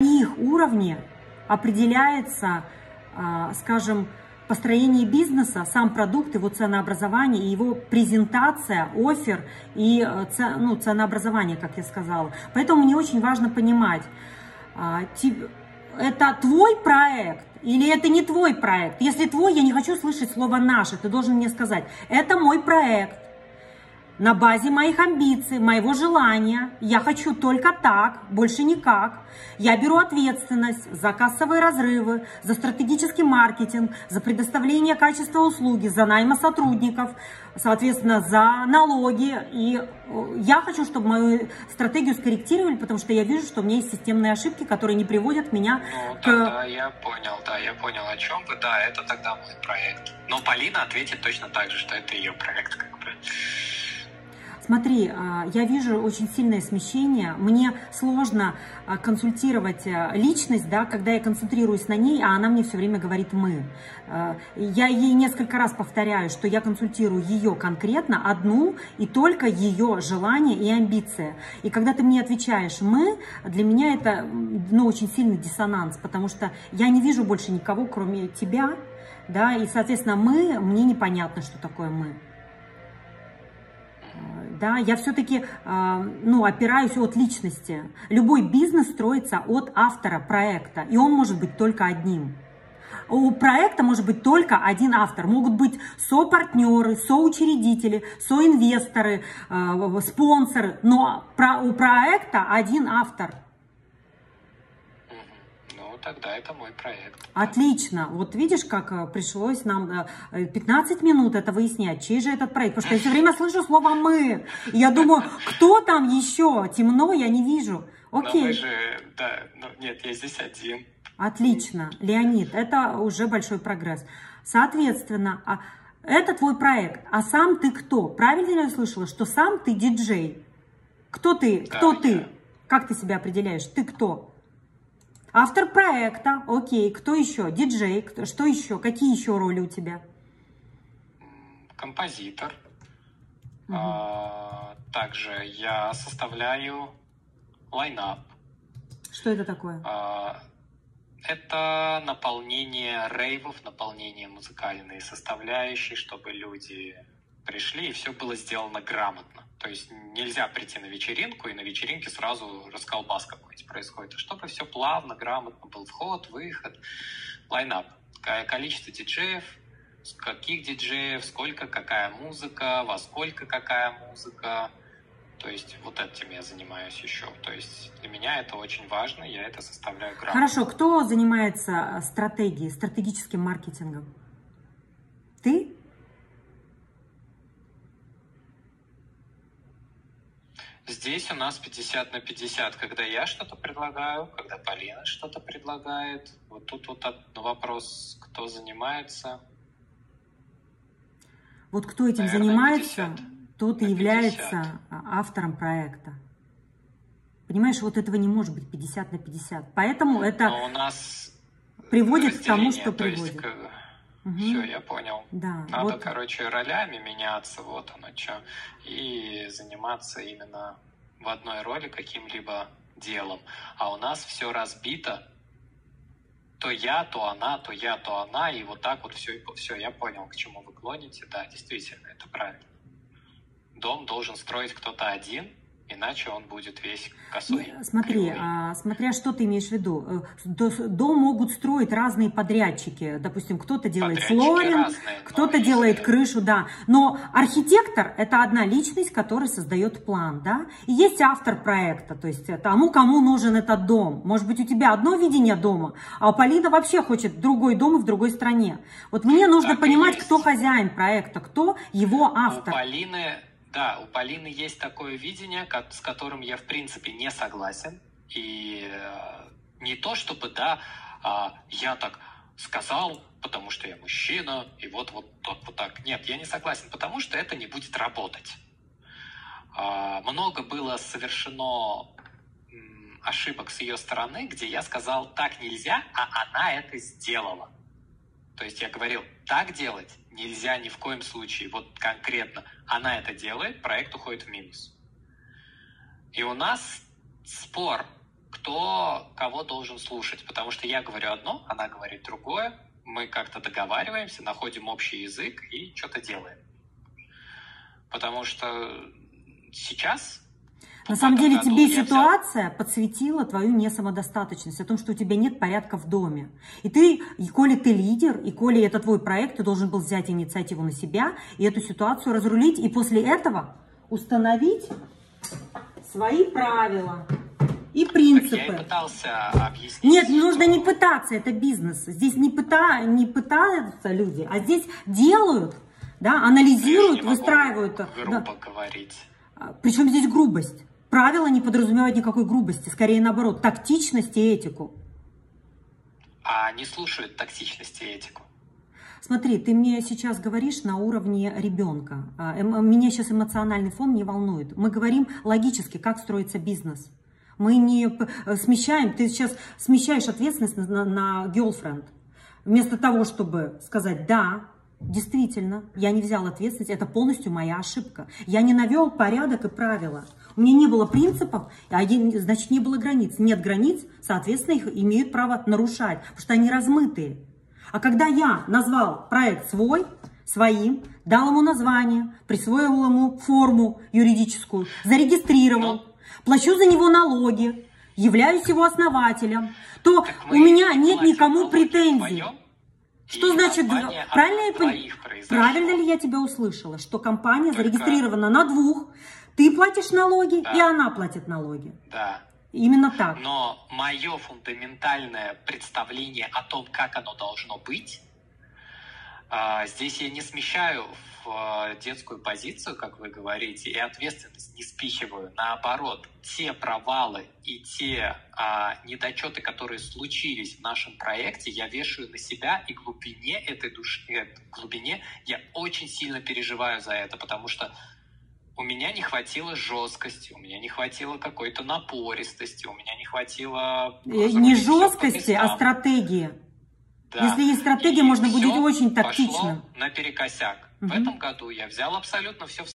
На их уровне определяется, скажем, построение бизнеса, сам продукт, его ценообразование, его презентация, оффер и ценообразование, как я сказала. Поэтому мне очень важно понимать, это твой проект или это не твой проект. Если твой, я не хочу слышать слово «наше», ты должен мне сказать, это мой проект. На базе моих амбиций, моего желания, я хочу только так, больше никак. Я беру ответственность за кассовые разрывы, за стратегический маркетинг, за предоставление качества услуги, за найм сотрудников, соответственно, за налоги. И я хочу, чтобы мою стратегию скорректировали, потому что я вижу, что у меня есть системные ошибки, которые не приводят меня к... Да, я понял, о чем вы. Да, это тогда мой проект. Но Полина ответит точно так же, что это ее проект, как бы. Смотри, я вижу очень сильное смещение. Мне сложно консультировать личность, да, когда я концентрируюсь на ней, а она мне все время говорит «мы». Я ей несколько раз повторяю, что я консультирую ее конкретно, одну, и только ее желание и амбиции. И когда ты мне отвечаешь «мы», для меня это очень сильный диссонанс, потому что я не вижу больше никого, кроме тебя, да, и, соответственно, «мы», мне непонятно, что такое «мы». Да, я все-таки опираюсь от личности. Любой бизнес строится от автора проекта, и он может быть только одним. У проекта может быть только один автор. Могут быть сопартнеры, соучредители, соинвесторы, спонсоры, но у проекта один автор. Тогда это мой проект. Отлично. Вот видишь, как пришлось нам 15 минут это выяснять, чей же этот проект. Потому что я все время слышу слово «мы». Я думаю, кто там еще? Темно, я не вижу. Окей. Но мы же, да, нет, я здесь один. Отлично, Леонид, это уже большой прогресс. Соответственно, это твой проект. А сам ты кто? Правильно я слышала, что сам ты диджей? Кто ты? Да, кто ты? Как ты себя определяешь? Ты кто? Автор проекта, окей, кто еще? Диджей, что еще? Какие еще роли у тебя? Композитор. Также я составляю лайнап. Что это такое? Это наполнение рейвов, наполнение музыкальной составляющей, чтобы люди пришли и все было сделано грамотно. То есть нельзя прийти на вечеринку, и на вечеринке сразу расколбас какой-нибудь происходит. Чтобы все плавно, грамотно был вход, выход, лайнап. Количество диджеев, каких диджеев, сколько, какая музыка, во сколько какая музыка. То есть вот этим я занимаюсь еще. То есть для меня это очень важно, я это составляю грамотно. Хорошо, кто занимается стратегией, стратегическим маркетингом? Ты? Здесь у нас 50 на 50, когда я что-то предлагаю, когда Полина что-то предлагает. Вот тут вот вопрос, кто занимается. Вот кто этим занимается, тот и является автором проекта. Понимаешь, вот этого не может быть 50 на 50. Поэтому это у нас приводит к тому, что приводит. Все, я понял. Да, надо, вот. Короче, ролями меняться, вот оно что. И заниматься именно в одной роли каким-либо делом. А у нас все разбито. То я, то она, то я, то она. И вот так вот все, я понял, к чему вы клоните. Да, действительно, это правильно. Дом должен строить кто-то один. Иначе он будет весь косой. Смотри, смотря что ты имеешь в виду. Дом могут строить разные подрядчики. Допустим, кто-то делает флоринг, кто-то делает крышу, да. Но архитектор – это одна личность, которая создает план, да. И есть автор проекта, то есть тому, кому нужен этот дом. Может быть, у тебя одно видение дома, а Полина вообще хочет другой дом и в другой стране. Вот мне нужно понимать, кто хозяин проекта, кто его автор. Да, у Полины есть такое видение, с которым я, в принципе, не согласен. И не то, чтобы, да, я так сказал, потому что я мужчина, и вот так. Нет, я не согласен, потому что это не будет работать. Много было совершено ошибок с ее стороны, где я сказал, так нельзя, а она это сделала. То есть я говорил, так делать нельзя ни в коем случае. Вот конкретно она это делает, проект уходит в минус. И у нас спор кто кого должен слушать, потому что я говорю одно, она говорит другое, мы как-то договариваемся, находим общий язык и что-то делаем. Потому что сейчас... На самом деле тебе ситуация подсветила твою несамодостаточность, о том, что у тебя нет порядка в доме. И ты, коли ты лидер, и коли это твой проект, ты должен был взять инициативу на себя и эту ситуацию разрулить, и после этого установить свои правила и принципы. Так я и пытался объяснить. Нет, нужно не пытаться, это бизнес. Здесь не пытаются люди, а здесь делают, да, анализируют, выстраивают. Грубо говорить. Причем здесь грубость. Правила не подразумевают никакой грубости, скорее наоборот, тактичность и этику. А не слушают тактичность и этику. Смотри, ты мне сейчас говоришь на уровне ребенка. Меня сейчас эмоциональный фон не волнует. Мы говорим логически, как строится бизнес. Мы не смещаем, ты сейчас смещаешь ответственность на girlfriend. Вместо того, чтобы сказать «да». Действительно, я не взял ответственность, это полностью моя ошибка. Я не навел порядок и правила. У меня не было принципов, значит, не было границ. Нет границ, соответственно, их имеют право нарушать, потому что они размытые. А когда я назвал проект свой, своим, дал ему название, присвоил ему форму юридическую, зарегистрировал, плачу за него налоги, являюсь его основателем, то у меня нет никому претензий. Что значит, правильно ли я тебя услышала, что компания зарегистрирована на двух, ты платишь налоги, да, и она платит налоги? Да. Именно так. Но мое фундаментальное представление о том, как оно должно быть, здесь я не смещаю в детскую позицию, как вы говорите, и ответственность не спихиваю. Наоборот, те провалы и те недочеты, которые случились в нашем проекте, я вешаю на себя, и глубине этой души, глубине я очень сильно переживаю за это, потому что у меня не хватило жесткости, у меня не хватило какой-то напористости, у меня не хватило... Не жесткости, а стратегии. Да. Если есть стратегия, и можно будет очень тактично. Пошло наперекосяк. В этом году я взял абсолютно все в